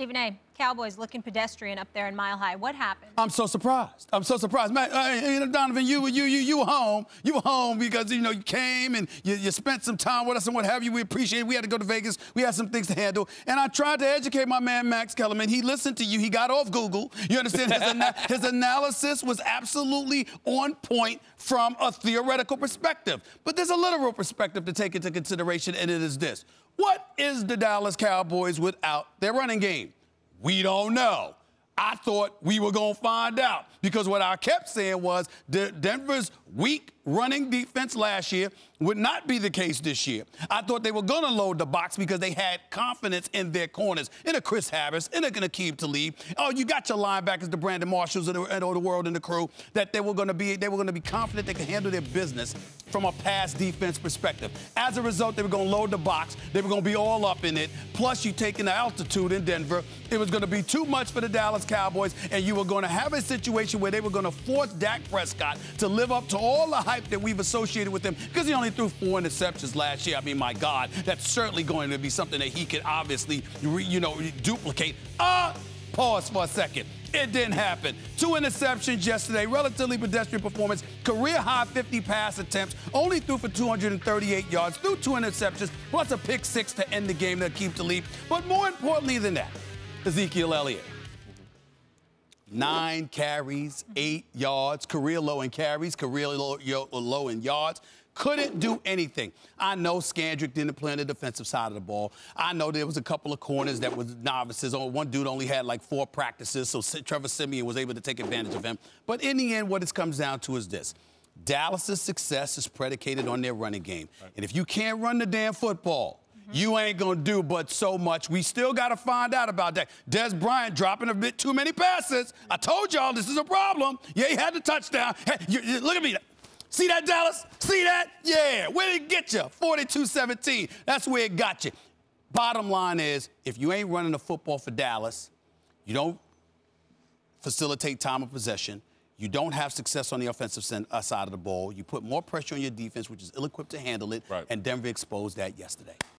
Stephen A., Cowboys looking pedestrian up there in Mile High. What happened? I'm so surprised. I'm so surprised. Man, Donovan, you were home. You were home because, you know, you came and you spent some time with us and what have you. We appreciate it. We had to go to Vegas. We had some things to handle. And I tried to educate my man, Max Kellerman. He listened to you. He got off Google. You understand? His, his analysis was absolutely on point from a theoretical perspective. But there's a literal perspective to take into consideration, and it is this. What is the Dallas Cowboys without their running game? We don't know. I thought we were going to find out because what I kept saying was Denver's weak running defense last year would not be the case this year. I thought they were going to load the box because they had confidence in their corners, in a Chris Harris, in a Aqib Talib. Oh, you got your linebackers, the Brandon Marshalls of the world and the crew, that they were going to be confident they could handle their business from a pass defense perspective. As a result, they were going to load the box. They were going to be all up in it. Plus, you taking the altitude in Denver. It was going to be too much for the Dallas Cowboys, and you were going to have a situation where they were going to force Dak Prescott to live up to all the hype that we've associated with him, because he only threw 4 interceptions last year. I mean, my God, that's certainly going to be something that he could obviously, duplicate. Pause for a second. It didn't happen. 2 interceptions yesterday, relatively pedestrian performance, career-high 50 pass attempts, only threw for 238 yards, threw 2 interceptions, plus a pick 6 to end the game to keep the lead. But more importantly than that, Ezekiel Elliott. 9 carries, 8 yards, career low in carries, career low in yards. Couldn't do anything. I know Scandrick didn't play on the defensive side of the ball. I know there was a couple of corners that were novices. One dude only had like 4 practices, so Trevor Siemian was able to take advantage of him. But in the end, what it comes down to is this. Dallas's success is predicated on their running game. And if you can't run the damn football, you ain't going to do but so much. We still got to find out about that. Dez Bryant dropping a bit too many passes. I told y'all this is a problem. Yeah, he had the touchdown. Hey, look at me. See that, Dallas? See that? Yeah. Where did it get you? 42-17. That's where it got you. Bottom line is, if you ain't running the football for Dallas, you don't facilitate time of possession, you don't have success on the offensive side of the ball, you put more pressure on your defense, which is ill-equipped to handle it, right. And Denver exposed that yesterday.